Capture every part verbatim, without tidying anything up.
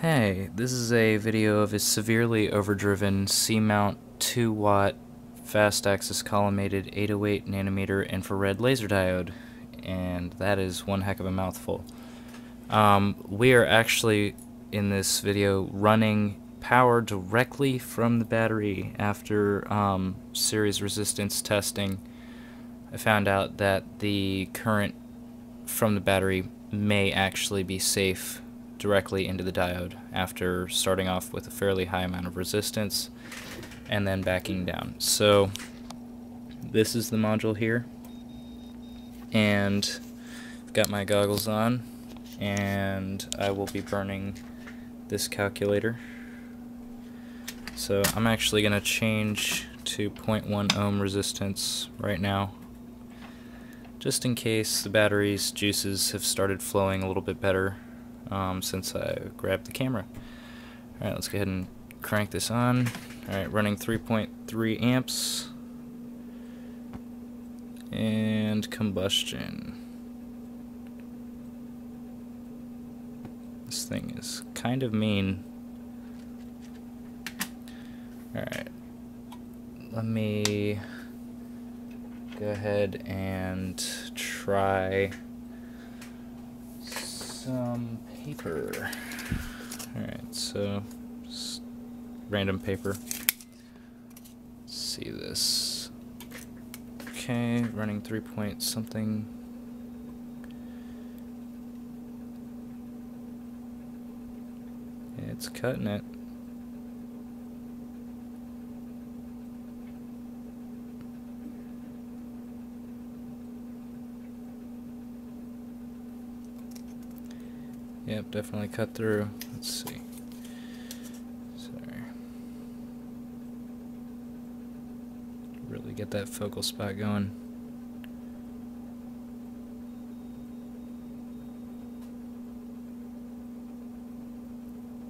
Hey, this is a video of a severely overdriven C-mount two watt fast-axis collimated eight oh eight nanometer infrared laser diode, and that is one heck of a mouthful. Um, we are actually, in this video, running power directly from the battery after um, series resistance testing. I found out that the current from the battery may actually be safe directly into the diode after starting off with a fairly high amount of resistance and then backing down. So this is the module here, and I've got my goggles on, and I will be burning this calculator. So I'm actually going to change to zero point one ohm resistance right now, just in case the battery's juices have started flowing a little bit better Um, since I grabbed the camera. Alright, let's go ahead and crank this on. Alright, running three point three amps. And combustion. This thing is kind of mean. Alright, let me go ahead and try some paper. Alright, so just random paper. Let's see this. Okay, running three point something. It's cutting it. Yep, definitely cut through. Let's see. Sorry. Really get that focal spot going.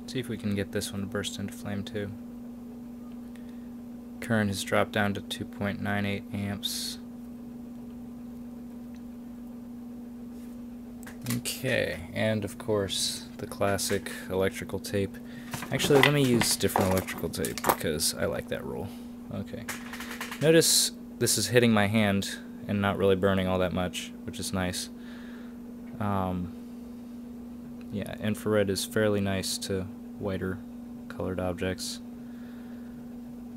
See if we can get this one to burst into flame too. Current has dropped down to two point nine eight amps. Okay, and of course the classic electrical tape. Actually, let me use different electrical tape because I like that rule. Okay. Notice this is hitting my hand and not really burning all that much, which is nice. Um, yeah, infrared is fairly nice to whiter colored objects,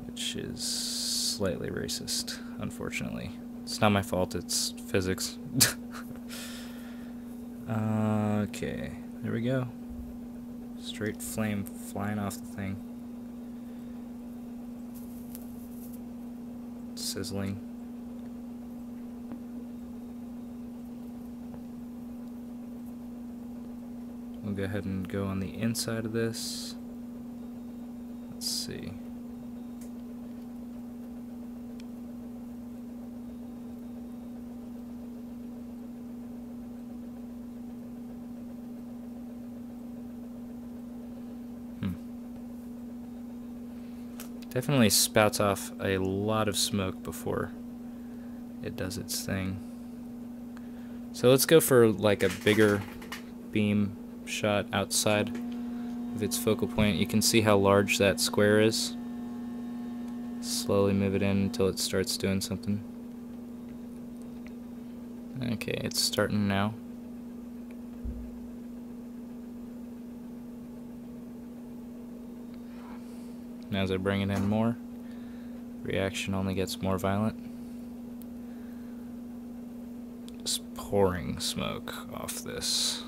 which is slightly racist, unfortunately. It's not my fault, it's physics. Uh, okay, there we go. Straight flame flying off the thing. Sizzling. We'll go ahead and go on the inside of this. Let's see. Definitely spouts off a lot of smoke before it does its thing. So let's go for like a bigger beam shot outside of its focal point. You can see how large that square is. Slowly move it in until it starts doing something. Okay, it's starting now. As I bring it in more, reaction only gets more violent. Just pouring smoke off this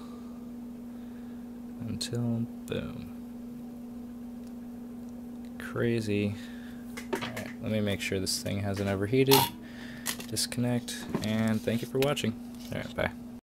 until boom. Crazy. Alright, let me make sure this thing hasn't overheated. Disconnect, and thank you for watching. Alright, bye.